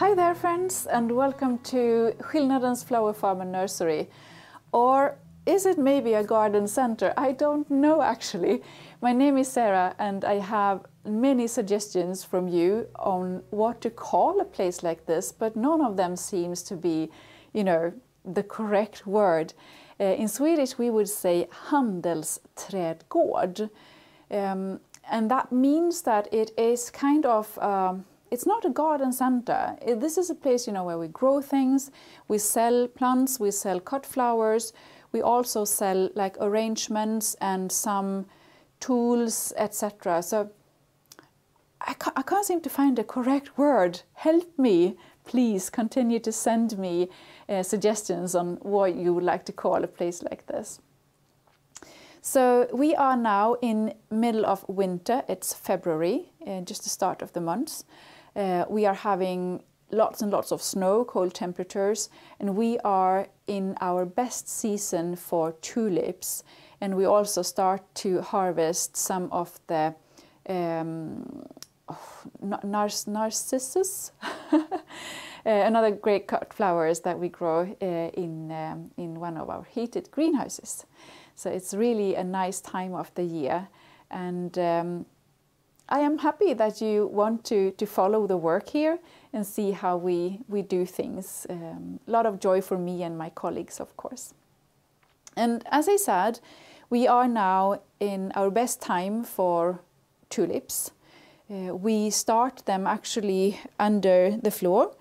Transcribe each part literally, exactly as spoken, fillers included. Hi there friends, and welcome to Skillnadens Flower Farm and Nursery. Or is it maybe a garden center? I don't know actually. My name is Sarah, and I have many suggestions from you on what to call a place like this, but none of them seems to be, you know, the correct word. Uh, in Swedish we would say handelsträdgård, um, and that means that it is kind of um, it's not a garden center. This is a place, you know, where we grow things, we sell plants, we sell cut flowers, we also sell like arrangements and some tools, et cetera. So I can't, I can't seem to find the correct word. Help me, please continue to send me uh, suggestions on what you would like to call a place like this. So we are now in middle of winter. It's February, uh, just the start of the month. Uh, we are having lots and lots of snow, cold temperatures, and we are in our best season for tulips. And we also start to harvest some of the um, oh, nar narcissus, uh, another great cut flowers that we grow uh, in, um, in one of our heated greenhouses. So it's really a nice time of the year, and um, I am happy that you want to, to follow the work here and see how we, we do things. Um, a lot of joy for me and my colleagues, of course. And as I said, we are now in our best time for tulips. Uh, we start them actually under the floor,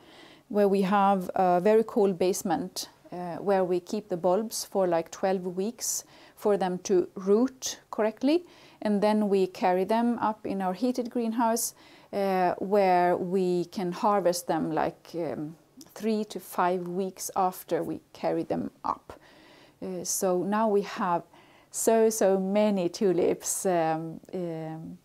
where we have a very cold basement uh, where we keep the bulbs for like twelve weeks for them to root correctly. And then we carry them up in our heated greenhouse uh, where we can harvest them like um, three to five weeks after we carry them up. Uh, so now we have so, so many tulips um, um,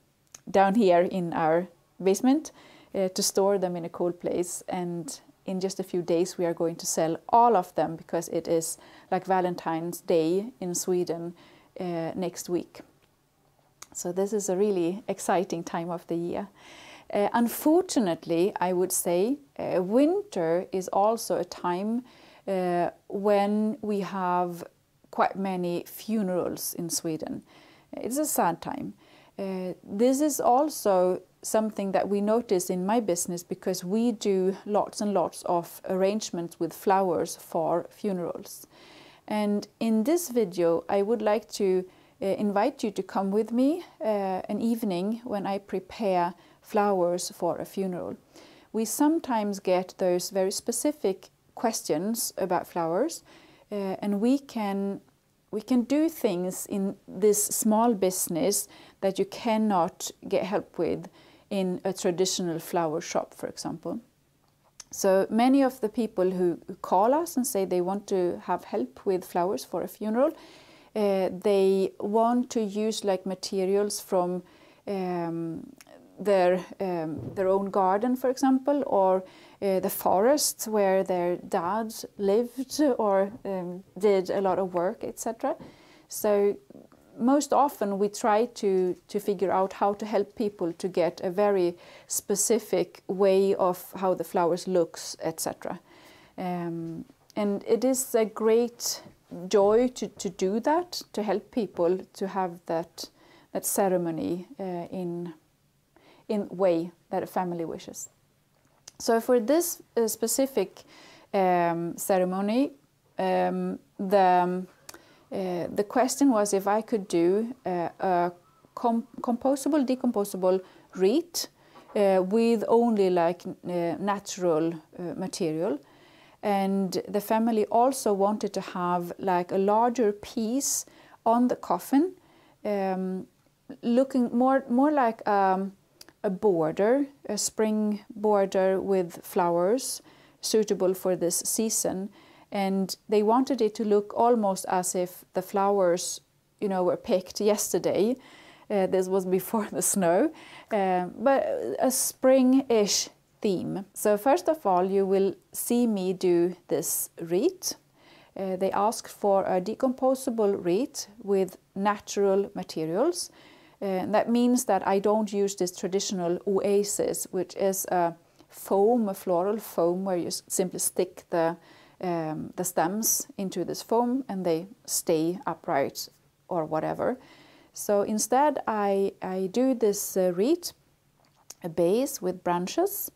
down here in our basement uh, to store them in a cold place. And in just a few days we are going to sell all of them, because it is like Valentine's Day in Sweden uh, next week. So this is a really exciting time of the year. Uh, unfortunately, I would say, uh, winter is also a time uh, when we have quite many funerals in Sweden. It's a sad time. Uh, this is also something that we notice in my business, because we do lots and lots of arrangements with flowers for funerals. And in this video, I would like to Uh, invite you to come with me uh, an evening when I prepare flowers for a funeral. We sometimes get those very specific questions about flowers, uh, and we can we can do things in this small business that you cannot get help with in a traditional flower shop, for example. So many of the people who call us and say they want to have help with flowers for a funeral, Uh, they want to use like materials from um, their um, their own garden, for example, or uh, the forest where their dad lived or um, did a lot of work, et cetera. So most often we try to to figure out how to help people to get a very specific way of how the flowers looks, et cetera. Um, and it is a great joy to, to do that, to help people to have that that ceremony uh, in in way that a family wishes. So for this uh, specific um, ceremony, um, the uh, the question was if I could do uh, a com composable, decomposable wreath uh, with only like uh, natural uh, material. And the family also wanted to have like a larger piece on the coffin, um, looking more more like um, a border, a spring border with flowers suitable for this season. And they wanted it to look almost as if the flowers, you know, were picked yesterday. Uh, this was before the snow, uh, but a spring-ish theme. So first of all, you will see me do this wreath. Uh, they asked for a decomposable wreath with natural materials. Uh, that means that I don't use this traditional oasis, which is a, foam, a floral foam, where you simply stick the, um, the stems into this foam and they stay upright or whatever. So instead I, I do this uh, reed, a base with branches.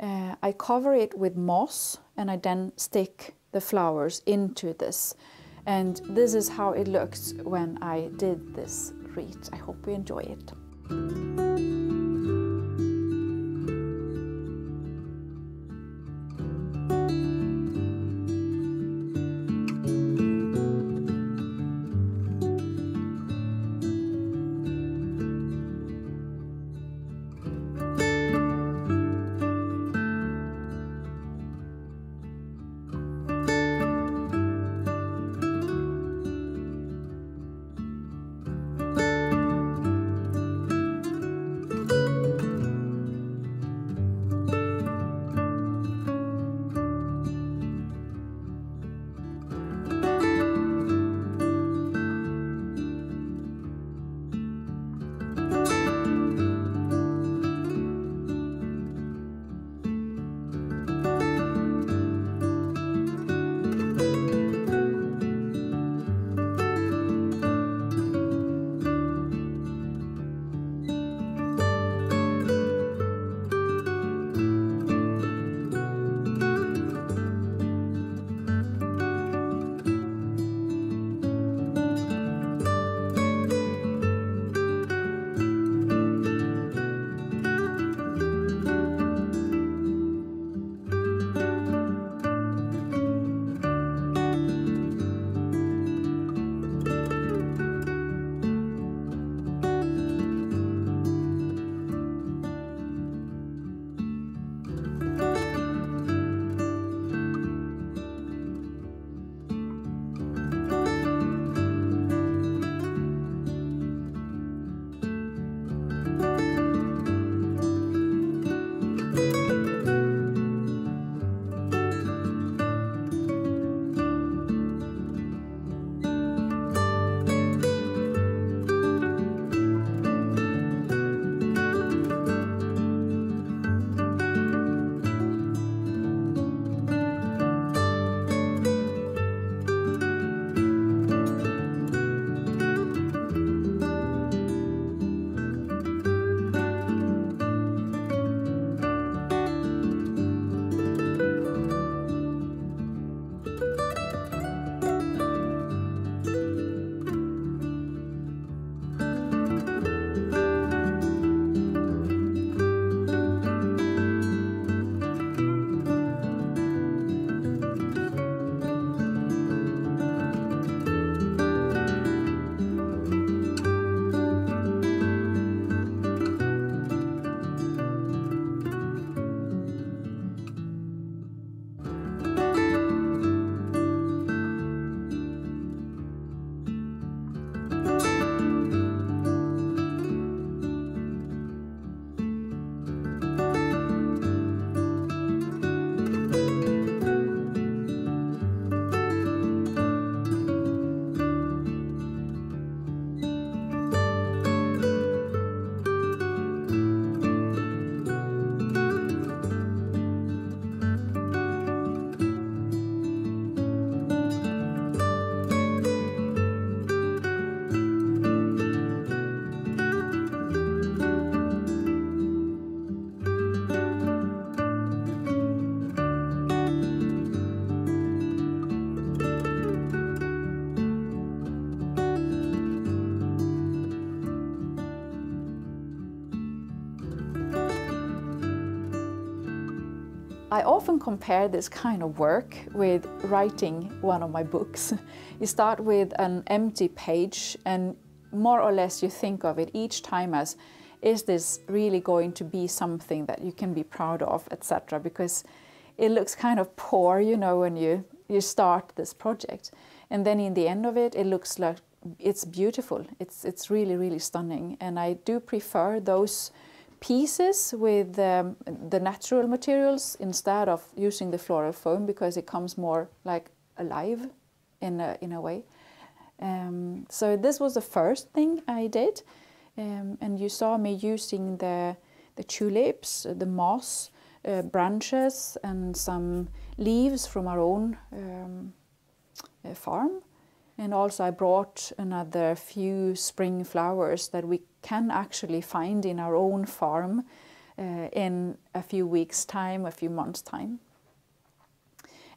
Uh, I cover it with moss and I then stick the flowers into this. And this is how it looks when I did this reed. I hope you enjoy it. I often compare this kind of work with writing one of my books. You start with an empty page and more or less you think of it each time as, is this really going to be something that you can be proud of, et cetera. Because it looks kind of poor, you know, when you, you start this project. And then in the end of it, it looks like it's beautiful. It's, it's really, really stunning. And I do prefer those pieces with um, the natural materials instead of using the floral foam, because it comes more like alive in a, in a way. Um, so this was the first thing I did, um, and you saw me using the, the tulips, the moss, uh, branches and some leaves from our own um, uh, farm. And also I brought another few spring flowers that we can actually find in our own farm uh, in a few weeks' time, a few months' time.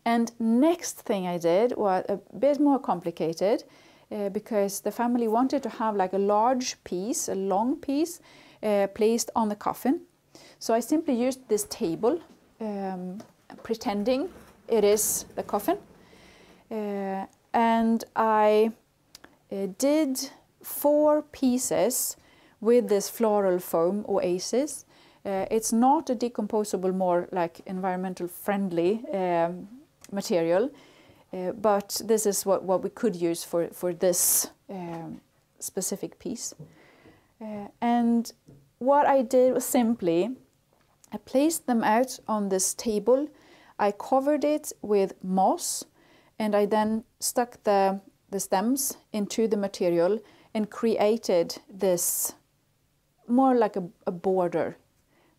And next thing I did was a bit more complicated uh, because the family wanted to have like a large piece, a long piece, uh, placed on the coffin. So I simply used this table, um, pretending it is the coffin. Uh, and I uh, did four pieces with this floral foam oasis. Uh, it's not a decomposable, more like environmental friendly um, material, uh, but this is what, what we could use for, for this um, specific piece. Uh, and what I did was simply, I placed them out on this table, I covered it with moss, and I then stuck the, the stems into the material and created this more like a, a border,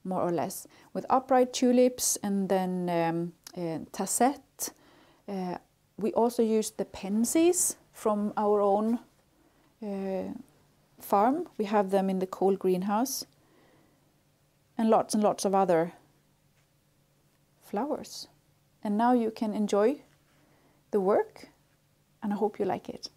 more or less, with upright tulips and then um, uh, tassette. Uh, we also used the pansies from our own uh, farm. We have them in the cold greenhouse, and lots and lots of other flowers. And now you can enjoy the work, and I hope you like it.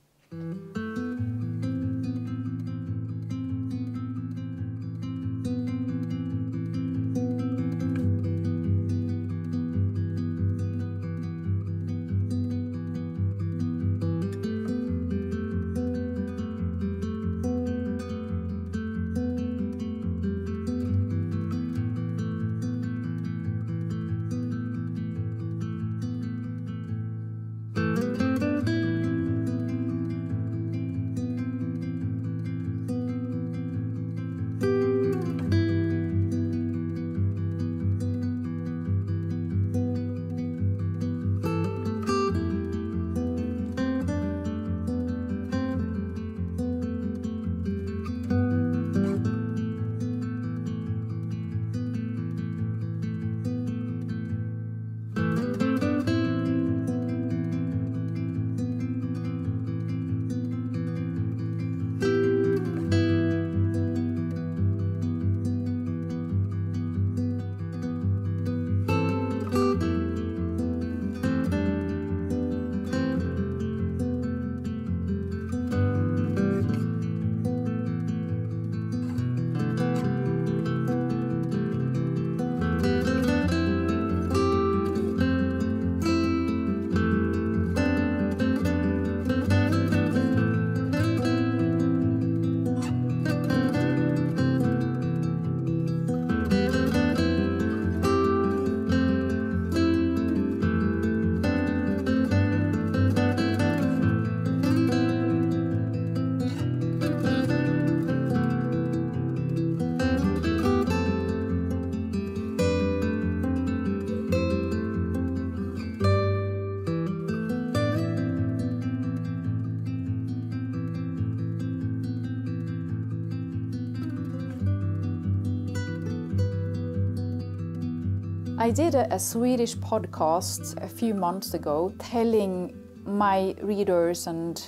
I did a, a Swedish podcast a few months ago telling my readers and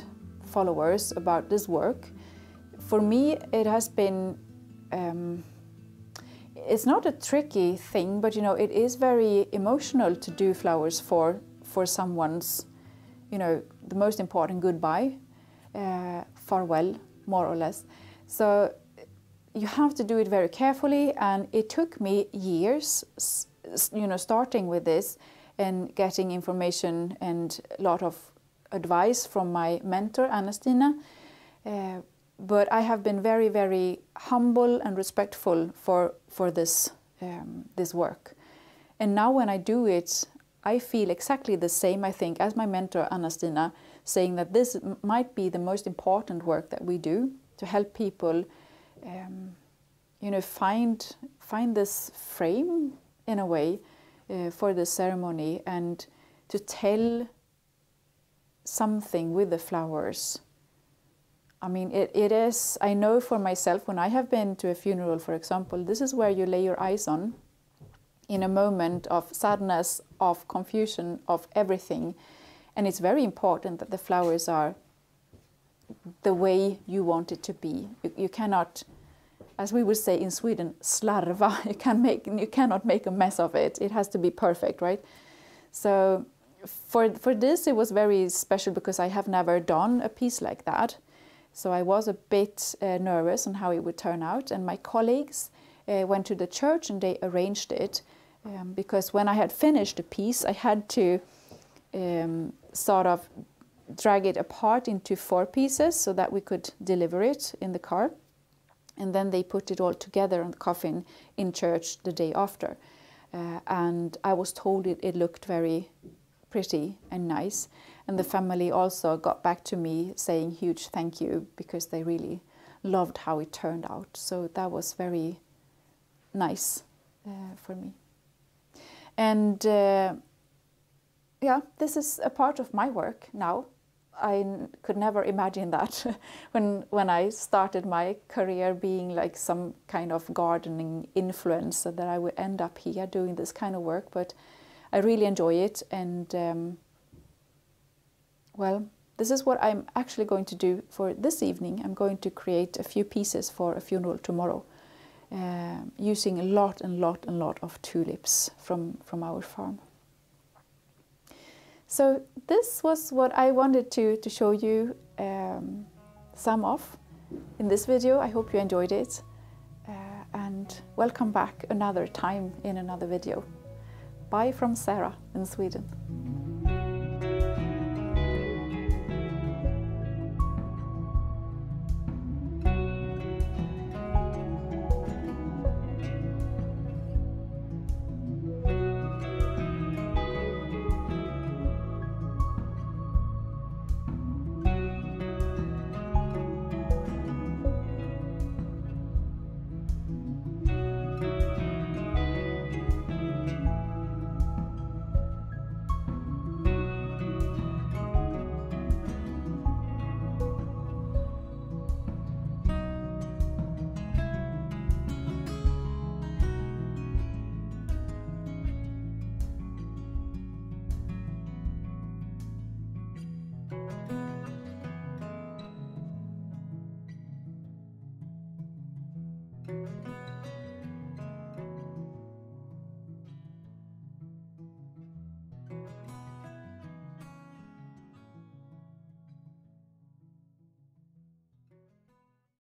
followers about this work. For me, it has been, um, it's not a tricky thing, but you know, it is very emotional to do flowers for, for someone's, you know, the most important goodbye, uh, farewell, more or less. So you have to do it very carefully, and it took me years, you know, starting with this and getting information and a lot of advice from my mentor, Anna Stina. Uh, but I have been very, very humble and respectful for, for this, um, this work. And now when I do it, I feel exactly the same, I think, as my mentor, Anna Stina, saying that this might be the most important work that we do to help people, um, you know, find, find this frame, in a way, uh, for the ceremony, and to tell something with the flowers. I mean, it, it is, I know for myself, when I have been to a funeral, for example, this is where you lay your eyes on in a moment of sadness, of confusion, of everything. And it's very important that the flowers are the way you want it to be. You, you cannot, as we would say in Sweden, slarva. You, can make, you cannot make a mess of it. It has to be perfect, right? So for, for this, it was very special because I have never done a piece like that. So I was a bit uh, nervous on how it would turn out. And my colleagues uh, went to the church and they arranged it. Um, because when I had finished the piece, I had to um, sort of drag it apart into four pieces so that we could deliver it in the car. And then they put it all together on the coffin in church the day after. Uh, and I was told it, it looked very pretty and nice. And the family also got back to me saying huge thank you because they really loved how it turned out. So that was very nice uh, for me. And uh, yeah, this is a part of my work now. I could never imagine that when, when I started my career being like some kind of gardening influencer, that I would end up here doing this kind of work. But I really enjoy it, and um, well, this is what I'm actually going to do for this evening. I'm going to create a few pieces for a funeral tomorrow, uh, using a lot and lot and lot of tulips from, from our farm. So this was what I wanted to, to show you um, some of in this video. I hope you enjoyed it, uh, and welcome back another time in another video. Bye from Sarah in Sweden.